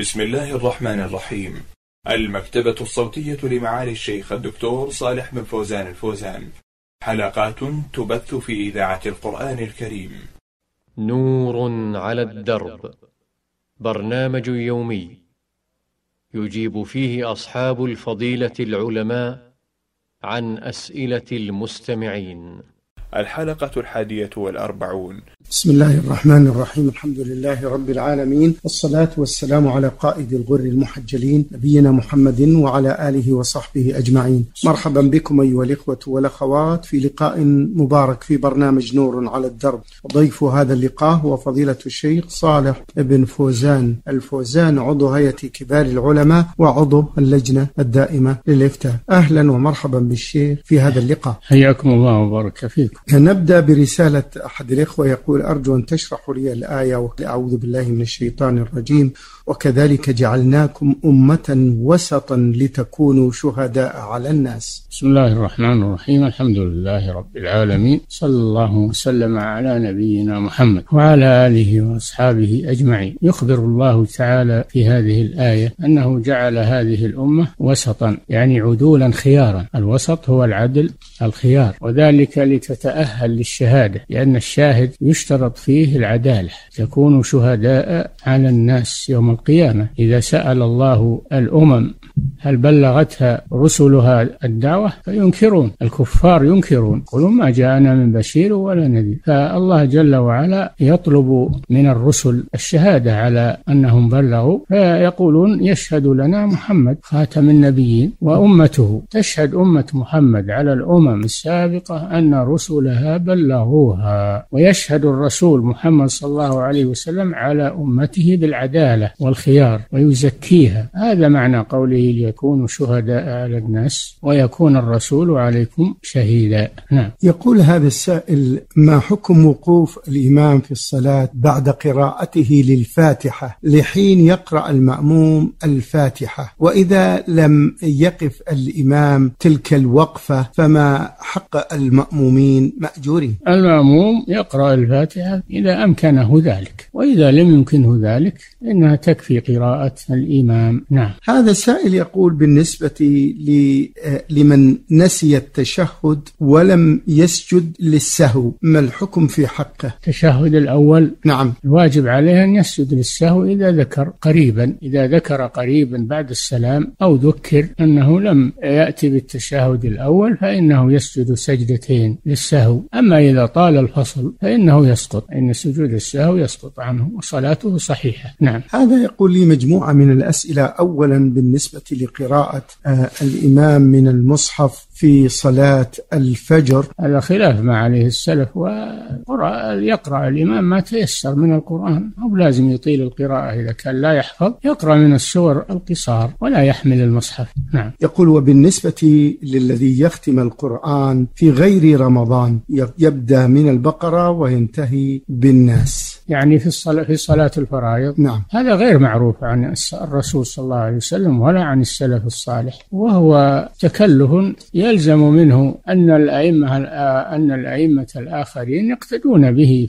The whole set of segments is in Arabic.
بسم الله الرحمن الرحيم. المكتبة الصوتية لمعالي الشيخ الدكتور صالح بن فوزان الفوزان، حلقات تبث في إذاعة القرآن الكريم. نور على الدرب، برنامج يومي يجيب فيه أصحاب الفضيلة العلماء عن أسئلة المستمعين. الحلقة 41. بسم الله الرحمن الرحيم. الحمد لله رب العالمين، والصلاة والسلام على قائد الغر المحجلين نبينا محمد وعلى آله وصحبه أجمعين. مرحبا بكم أيها الإخوة والأخوات في لقاء مبارك في برنامج نور على الدرب. ضيف هذا اللقاء هو فضيلة الشيخ صالح بن فوزان الفوزان، عضو هيئة كبار العلماء وعضو اللجنة الدائمة للإفتاء. أهلا ومرحبا بالشيخ في هذا اللقاء، حياكم الله وبارك فيكم. نبدأ برسالة أحد الإخوة يقول: أرجو أن تشرحوا لي الآية أعوذ بالله من الشيطان الرجيم وكذلك جعلناكم أمة وسطا لتكونوا شهداء على الناس. بسم الله الرحمن الرحيم، الحمد لله رب العالمين، صلى الله وسلم على نبينا محمد وعلى آله وأصحابه أجمعين. يخبر الله تعالى في هذه الآية أنه جعل هذه الأمة وسطا، يعني عدولا خيارا. الوسط هو العدل الخيار، وذلك لتتأهل للشهادة، لأن الشاهد يشترط فيه العدالة. تكونوا شهداء على الناس يوم القيامة. إذا سأل الله الأمم هل بلغتها رسلها الدعوة فينكرون، الكفار ينكرون، يقولون ما جاءنا من بشير ولا نذير. فالله جل وعلا يطلب من الرسل الشهادة على أنهم بلغوا، فيقولون يشهد لنا محمد خاتم النبيين وأمته. تشهد أمة محمد على الأمم السابقة أن رسلها بلغوها، ويشهد الرسول محمد صلى الله عليه وسلم على أمته بالعدالة والخيار ويزكيها. هذا معنى قوله ليكونوا شهداء على الناس ويكون الرسول عليكم شهيدا. نعم. يقول هذا السائل: ما حكم وقوف الإمام في الصلاة بعد قراءته للفاتحة لحين يقرأ المأموم الفاتحة، وإذا لم يقف الإمام تلك الوقفة فما حق المأمومين مأجورين؟ المأموم يقرأ الفاتحة إذا أمكنه ذلك، وإذا لم يمكنه ذلك إنها تكفي قراءة الإمام. نعم. هذا السائل يقول: بالنسبة لمن نسي التشهد ولم يسجد للسهو، ما الحكم في حقه؟ التشهد الأول، نعم، الواجب عليه أن يسجد للسهو إذا ذكر قريبا، بعد السلام أو ذكر أنه لم يأتي بالتشهد الأول فإنه يسجد سجدتين للسهو. أما إذا طال الفصل فإنه يسقط، إن سجود السهو يسقط عنه وصلاته صحيحة. نعم. هذا يقول لي مجموعة من الأسئلة. أولا، بالنسبة لقراءة الإمام من المصحف في صلاة الفجر، هذا خلاف ما عليه السلف، ويقرأ الإمام ما تيسر من القرآن، أو لازم يطيل القراءة إذا كان لا يحفظ، يقرأ من السور القصار ولا يحمل المصحف. نعم. يقول: وبالنسبة للذي يختم القرآن في غير رمضان، يبدأ من البقرة وينتهي بالناس، يعني في صلاة الفرائض. نعم. هذا غير معروف عن الرسول صلى الله عليه وسلم ولا عن السلف الصالح، وهو تكلف يلزم منه أن الأئمة الآخرين يقتدون به،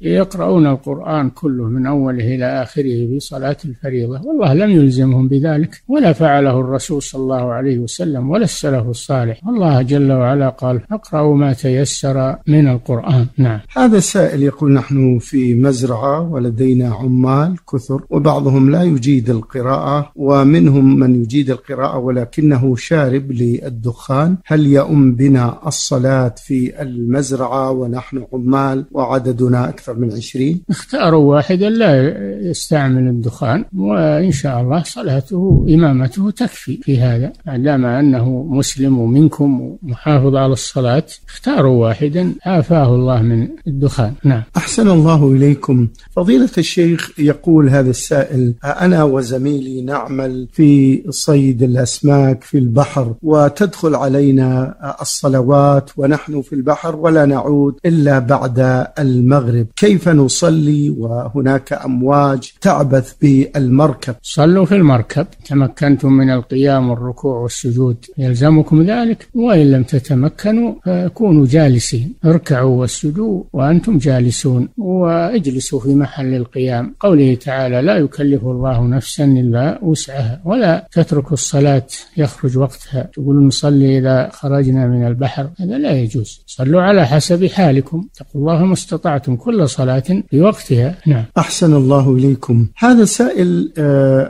فيقرؤون القرآن كله من أوله إلى آخره في صلاة الفريضة. والله لم يلزمهم بذلك، ولا فعله الرسول صلى الله عليه وسلم ولا السلف الصالح. الله جل وعلا قال: اقرأوا ما تيسر من القرآن. نعم. هذا السائل يقول: نحن في مزرعة ولدينا عمال كثر، وبعضهم لا يجيد القراءة، ومنهم من يجيد القراءة ولكنه شارب للدخان، هل يؤم بنا الصلاة في المزرعة ونحن عمال وعددنا أكثر من 20؟ اختاروا واحدا لا يستعمل الدخان، وإن شاء الله صلاته إمامته تكفي في هذا، علام أنه مسلم منكم ومحافظ على الصلاة. اختاروا واحدا عافاه الله من الدخان. نعم. أحسن الله إليكم. فضيلة الشيخ، يقول هذا السائل: أنا وزميلي نعمل في صيد الأسماك في البحر، وتدخل علينا الصلوات ونحن في البحر ولا نعود إلا بعد المغرب، كيف نصلي وهناك أمواج تعبث بالمركب؟ صلوا في المركب، تمكنتم من القيام والركوع والسجود يلزمكم ذلك، وإن لم تتمكنوا فكونوا جالسين، اركعوا واسجدوا وأنتم جالسون، واجلسوا يجلس في محل القيام، قوله تعالى: لا يكلف الله نفسا إلا وسعها، ولا تترك الصلاة يخرج وقتها، تقولون نصلي إذا خرجنا من البحر، هذا لا يجوز. صلوا على حسب حالكم، اتقوا الله ما استطعتم، كل صلاة بوقتها. نعم. أحسن الله إليكم. هذا السائل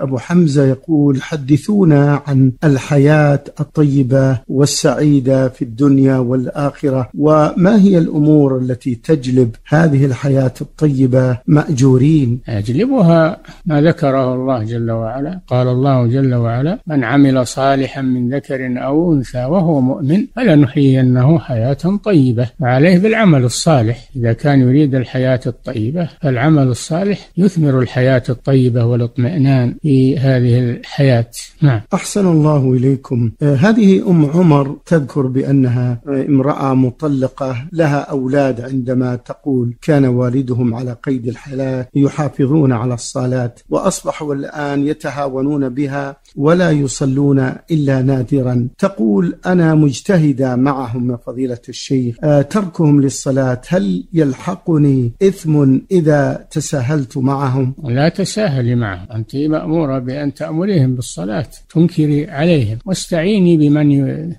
أبو حمزة يقول: حدثونا عن الحياة الطيبة والسعيدة في الدنيا والآخرة، وما هي الأمور التي تجلب هذه الحياة الطيبة مأجورين؟ يجلبها ما ذكره الله جل وعلا، قال الله جل وعلا: من عمل صالحا من ذكر أو أنثى وهو مؤمن فلنحيينه حياة طيبة. وعليه بالعمل الصالح، إذا كان يريد الحياة الطيبة فالعمل الصالح يثمر الحياة الطيبة والاطمئنان في هذه الحياة. نعم. أحسن الله إليكم. هذه أم عمر تذكر بأنها امرأة مطلقة لها أولاد، عندما تقول: كان والدهم على قيد الحياة يحافظون على الصلاة، وأصبحوا الآن يتهاونون بها ولا يصلون إلا نادرا. تقول: أنا مجتهدة معهم يا فضيلة الشيخ، تركهم للصلاة هل يلحقني إثم إذا تساهلت معهم؟ لا تساهلي معهم، أنت مأمورة بأن تأمريهم بالصلاة، تنكري عليهم، واستعيني بمن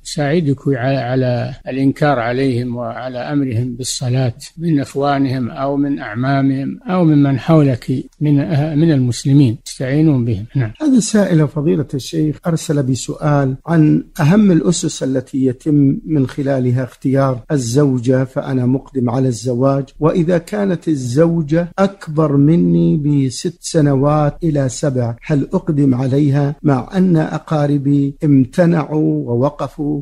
يساعدك على الإنكار عليهم وعلى أمرهم بالصلاة من أخوانهم أو من أعمامهم أو من حولك من المسلمين، استعينون بهم. نعم. هذا سائل فضيلة الشيخ أرسل بسؤال عن أهم الأسس التي يتم من خلالها اختيار الزوجة، فأنا مقدم على الزواج، وإذا كانت الزوجة أكبر مني ب6 سنوات إلى 7 هل أقدم عليها، مع أن أقاربي امتنعوا ووقفوا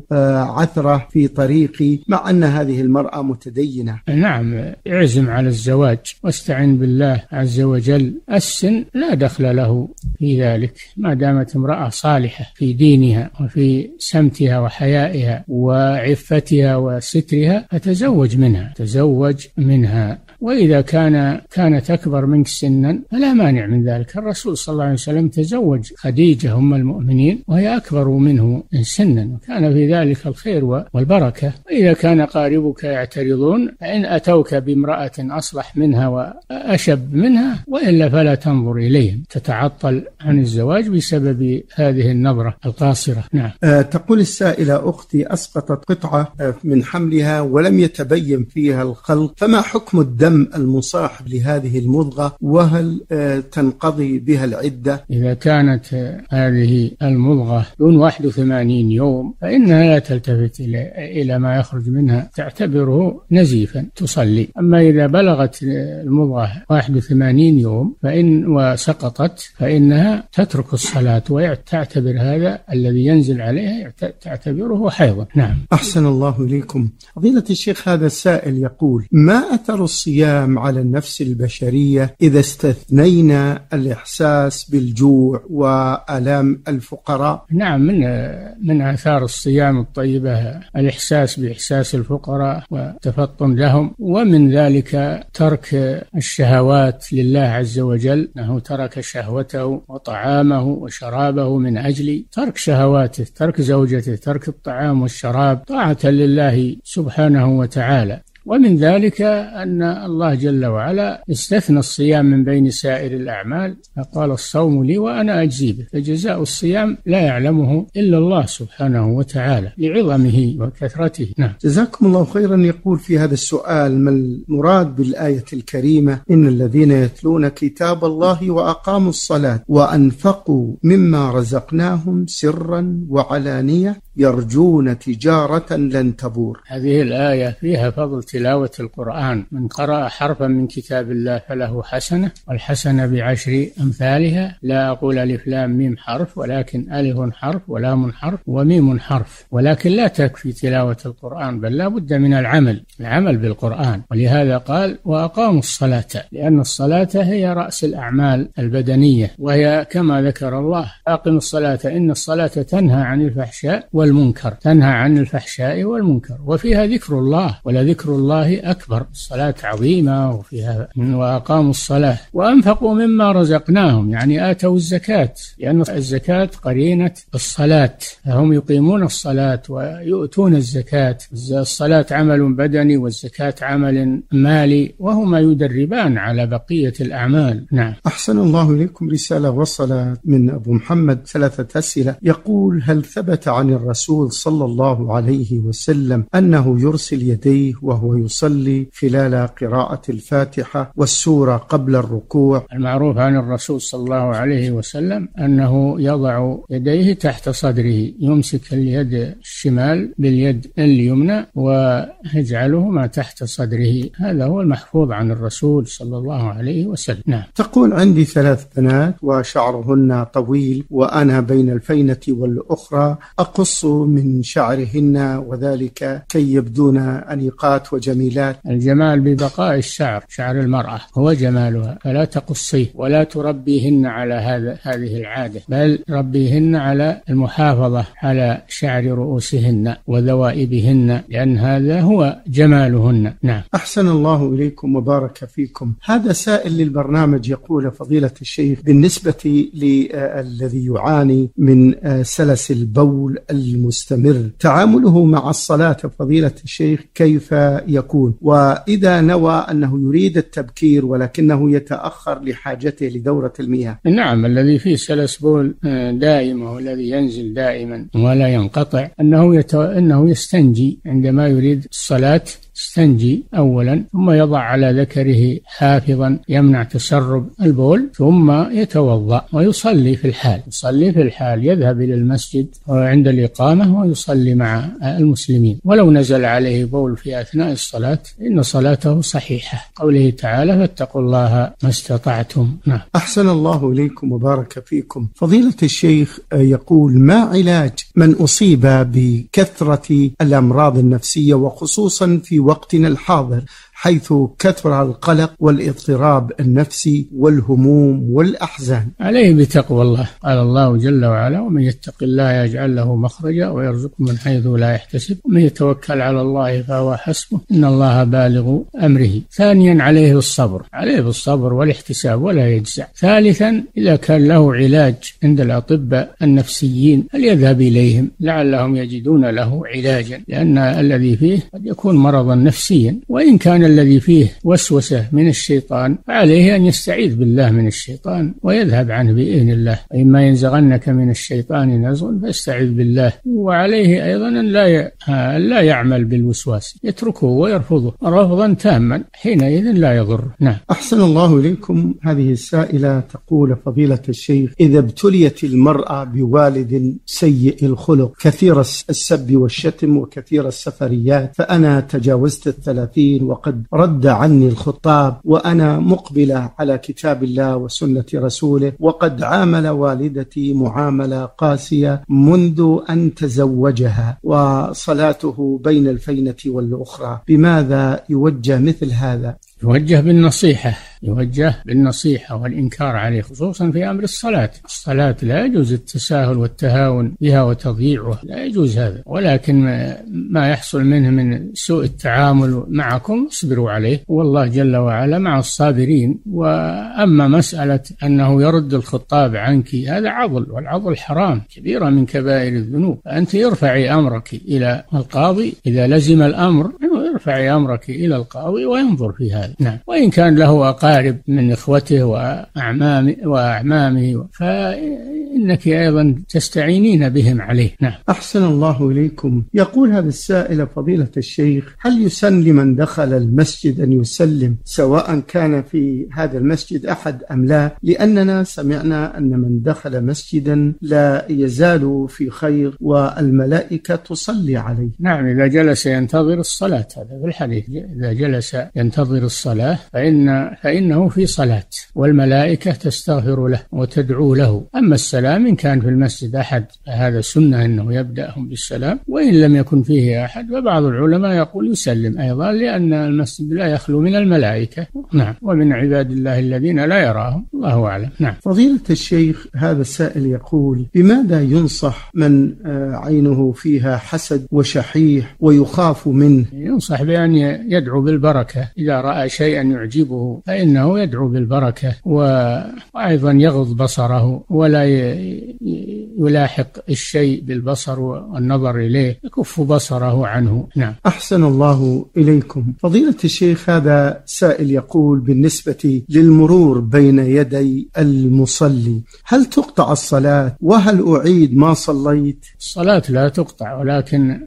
عثرة في طريقي، مع أن هذه المرأة متدينة؟ نعم، اعزم على الزواج واستعن بالله عز وجل، السن لا دخل له في ذلك، ما دامت امرأة صالحة في دينها وفي سمتها وحيائها وعفتها وسترها فتزوج منها، تزوج منها. وإذا كانت أكبر منك سنا فلا مانع من ذلك، الرسول صلى الله عليه وسلم تزوج خديجة أم المؤمنين وهي أكبر منه سنا، وكان في ذلك الخير والبركة. وإذا كان قاربك يعترضون فإن أتوك بامرأة أصلح منها وأشب منها وإلا فلا تنظر إليهم، تتعطل عن الزواج بسبب هذه النظرة القاصرة. نعم. تقول السائلة: أختي أسقطت قطعة من حملها ولم يتبين فيها الخلط، فما حكم الدم المصاحب لهذه المضغة، وهل تنقضي بها العدة؟ إذا كانت هذه المضغة دون 81 يوم فإنها لا تلتفت إلى ما يخرج منها، تعتبره نزيفا، تصلي. أما إذا بلغت المضغة 81 يوم فإن وسقطت فإنها تترك الصلاة، وتعتبر هذا الذي ينزل عليها تعتبره حيضا. نعم. أحسن الله إليكم. فضيلة الشيخ، هذا السائل يقول: ما أثر الصيام على النفس البشرية إذا استثنينا الإحساس بالجوع وآلام الفقراء؟ نعم، من آثار الصيام الطيبة الإحساس بإحساس الفقراء وتفطن لهم، ومن ذلك ترك الشهوات لله عز وجل، أنه ترك شهوته وطعامه وشرابه من أجلي، ترك شهواته، ترك زوجته، ترك الطعام والشراب، طاعة لله سبحانه وتعالى. ومن ذلك أن الله جل وعلا استثنى الصيام من بين سائر الأعمال، فقال: الصوم لي وأنا أجزي به. فجزاء الصيام لا يعلمه إلا الله سبحانه وتعالى لعظمه وكثرته. نعم. جزاكم الله خيرا. يقول في هذا السؤال: ما المراد بالآية الكريمة إن الذين يتلون كتاب الله وأقاموا الصلاة وأنفقوا مما رزقناهم سرا وعلانية يرجون تجارة لن تبور؟ هذه الآية فيها فضل تلاوة القرآن، من قرأ حرفا من كتاب الله فله حسنة، والحسنة ب10 أمثالها، لا أقول ألف لام ميم حرف، ولكن ألف حرف ولام حرف وميم حرف. ولكن لا تكفي تلاوة القرآن، بل لا بد من العمل بالقرآن، ولهذا قال: وأقاموا الصلاة، لأن الصلاة هي رأس الأعمال البدنية، وهي كما ذكر الله: أقم الصلاة إن الصلاة تنهى عن الفحشاء والمنكر، تنهى عن الفحشاء والمنكر، وفيها ذكر الله، ولا ذكر الله أكبر، الصلاة عظيمة وفيها، وأقاموا الصلاة وأنفقوا مما رزقناهم، يعني آتوا الزكاة، لأن الزكاة قرينة الصلاة، فهم يقيمون الصلاة ويؤتون الزكاة. الصلاة عمل بدني والزكاة عمل مالي، وهما يدربان على بقية الأعمال. نعم. أحسن الله إليكم. رسالة وصلت من أبو محمد، 3 أسئلة. يقول: هل ثبت عن الرسول صلى الله عليه وسلم أنه يرسل يديه وهو يصلي خلال قراءة الفاتحة والسورة قبل الركوع؟ المعروف عن الرسول صلى الله عليه وسلم أنه يضع يديه تحت صدره، يمسك اليد الشمال باليد اليمنى ويجعلهما تحت صدره، هذا هو المحفوظ عن الرسول صلى الله عليه وسلم. نعم. تقول: عندي 3 بنات وشعرهن طويل، وأنا بين الفينة والأخرى أقص من شعرهن، وذلك كي يبدون أنيقات وجميلات. الجمال ببقاء الشعر، شعر المرأة هو جمالها، فلا تقصيه ولا تربيهن على هذه العادة، بل ربيهن على المحافظة على شعر رؤوسهن وذوائبهن، لأن هذا هو جمالهن. نعم. أحسن الله إليكم وبارك فيكم. هذا سائل للبرنامج يقول: فضيلة الشيخ، بالنسبة للذي يعاني من سلس البول المستمر، تعامله مع الصلاة فضيلة الشيخ كيف يكون؟ وإذا نوى أنه يريد التبكير ولكنه يتأخر لحاجته لدورة المياه. نعم. الذي فيه سلس بول دائم والذي ينزل دائما ولا ينقطع، أنه يستنجي عندما يريد الصلاة، يستنجي أولا، ثم يضع على ذكره حافظا يمنع تسرب البول، ثم يتوضأ ويصلي في الحال. يذهب إلى المسجد عند الإقامة ويصلي مع المسلمين، ولو نزل عليه بول في أثناء الصلاة إن صلاته صحيحة، قوله تعالى: فاتقوا الله ما استطعتم. نعم. أحسن الله إليكم وبارك فيكم. فضيلة الشيخ يقول: ما علاج من أصيب بكثرة الأمراض النفسية، وخصوصا في وقتنا الحاضر حيث كثر القلق والاضطراب النفسي والهموم والأحزان؟ عليه بتقوى الله، قال الله جل وعلا: ومن يتق الله يجعل له مخرجا ويرزقه من حيث لا يحتسب ومن يتوكل على الله فهو حسبه إن الله بالغ أمره. ثانيا، عليه الصبر، والاحتساب ولا يجزع. ثالثا، إذا كان له علاج عند الأطباء النفسيين فليذهب إليهم لعلهم يجدون له علاجا، لأن الذي فيه قد يكون مرضا نفسيا، وإن كان الذي فيه وسوسة من الشيطان فعليه أن يستعيذ بالله من الشيطان ويذهب عنه بإذن الله. إما ينزغنك من الشيطان نزغ فاستعذ بالله. وعليه أيضا أن لا يعمل بالوسواس، يتركه ويرفضه رفضا تاما، حينئذ لا يضر. نعم. أحسن الله إليكم. هذه السائلة تقول: فضيلة الشيخ، إذا ابتليت المرأة بوالد سيء الخلق كثير السب والشتم وكثير السفريات، فأنا تجاوزت 30 وقد رد عني الخطاب، وأنا مقبلة على كتاب الله وسنة رسوله، وقد عامل والدتي معاملة قاسية منذ أن تزوجها، وصلاته بين الفينة والأخرى، بماذا يوجه مثل هذا؟ يوجه بالنصيحة، والإنكار عليه، خصوصا في أمر الصلاة. الصلاة لا يجوز التساهل والتهاون بها وتضييعها، لا يجوز هذا. ولكن ما يحصل منه من سوء التعامل معكم اصبروا عليه، والله جل وعلا مع الصابرين. وأما مسألة أنه يرد الخطاب عنك، هذا عضل، والعضل حرام، كبيرة من كبائر الذنوب. أنت ارفعي أمرك إلى القاضي، إذا لزم الأمر ارفعي أمرك إلى القاضي وينظر في هذا. نعم. وإن كان له أقارب من إخوته وأعمامه فإنك أيضا تستعينين بهم عليه. نعم. أحسن الله إليكم. يقول هذا السائل: فضيلة الشيخ، هل يسن لمن دخل المسجد أن يسلم سواء كان في هذا المسجد أحد أم لا؟ لأننا سمعنا أن من دخل مسجدا لا يزال في خير والملائكة تصلي عليه. نعم. إذا جلس ينتظر الصلاة، هذا في الحديث، إذا جلس ينتظر الصلاة فإنه في صلاة والملائكة تستغفر له وتدعو له. أما السلام، إن كان في المسجد أحد فهذا سنة أنه يبدأهم بالسلام، وإن لم يكن فيه أحد فبعض العلماء يقول يسلم أيضا، لأن المسجد لا يخلو من الملائكة. نعم. ومن عباد الله الذين لا يراهم، الله أعلم. نعم. فضيلة الشيخ، هذا السائل يقول: بماذا ينصح من عينه فيها حسد وشحيح ويخاف منه؟ ينصح ينصح بأن يدعو بالبركة، إذا رأى شيئا يعجبه فإنه يدعو بالبركة، وأيضا يغض بصره ولا يلاحق الشيء بالبصر والنظر إليه، يكف بصره عنه. نعم. أحسن الله إليكم فضيلة الشيخ. هذا سائل يقول بالنسبة للمرور بين يدي المصلي هل تقطع الصلاة وهل أعيد ما صليت؟ الصلاة لا تقطع،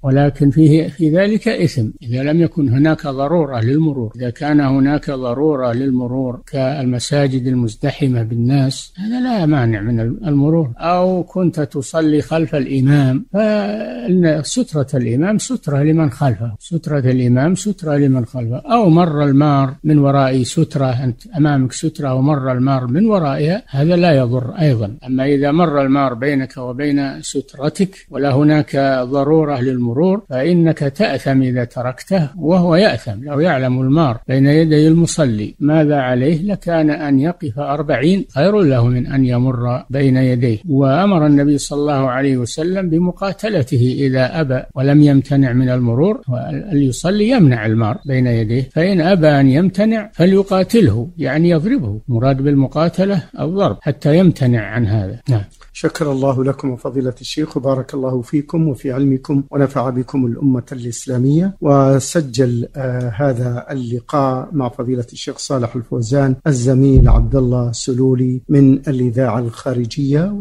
ولكن في ذلك إثم إذا لم يكن هناك ضرورة للمرور. إذا كان هناك ضرورة للمرور كالمساجد المزدحمة بالناس هذا لا مانع من المرور، أو كنت تصلي خلف الإمام، فسترة الإمام سترة لمن خلفه، سترة الإمام سترة لمن خلفه، أو مر المار من ورائي سترة، أنت أمامك سترة ومر المار من ورائها هذا لا يضر أيضا. أما إذا مر المار بينك وبين سترتك ولا هناك ضرورة للمرور فإنك تأثم إذا تركته، وهو يأثم لو يعلم المار بين يدي المصلي ماذا عليه لكان أن يقف 40 خير له من أن يمر بين يديه. وأمر النبي صلى الله عليه وسلم بمقاتلته إذا أبى ولم يمتنع من المرور، واليصلي يمنع المار بين يديه، فإن أبى أن يمتنع فليقاتله، يعني يضربه، مراد بالمقاتلة الضرب حتى يمتنع عن هذا. نعم. شكر الله لكم فضيلة الشيخ، وبارك الله فيكم وفي علمكم ونفع بكم الأمة الإسلامية. وسجل هذا اللقاء مع فضيلة الشيخ صالح الفوزان الزميل عبد الله سلولي من الإذاعة الخارجية.